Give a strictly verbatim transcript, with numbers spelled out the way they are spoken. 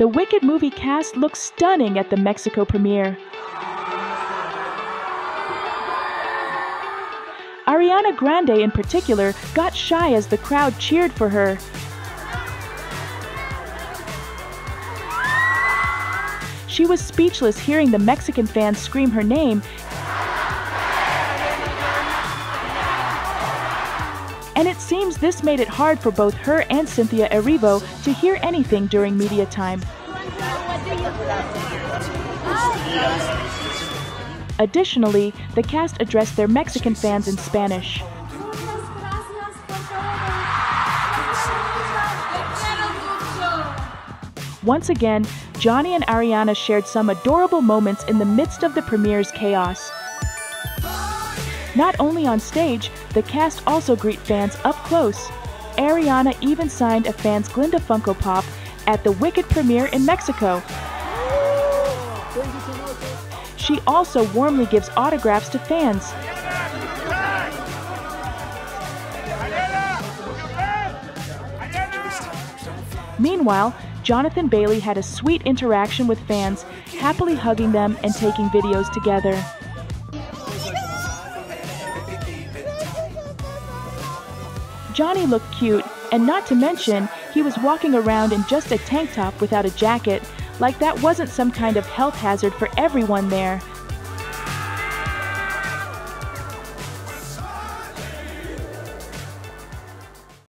The Wicked movie cast looked stunning at the Mexico premiere. Ariana Grande in particular got shy as the crowd cheered for her. She was speechless hearing the Mexican fans scream her name, and it seems this made it hard for both her and Cynthia Erivo to hear anything during media time. Additionally, the cast addressed their Mexican fans in Spanish. Once again, Johnny and Ariana shared some adorable moments in the midst of the premiere's chaos. Not only on stage, the cast also greet fans up close. Ariana even signed a fan's Glinda Funko Pop at the Wicked premiere in Mexico. She also warmly gives autographs to fans. Meanwhile, Jonathan Bailey had a sweet interaction with fans, happily hugging them and taking videos together. Johnny looked cute, and not to mention, he was walking around in just a tank top without a jacket, like that wasn't some kind of health hazard for everyone there.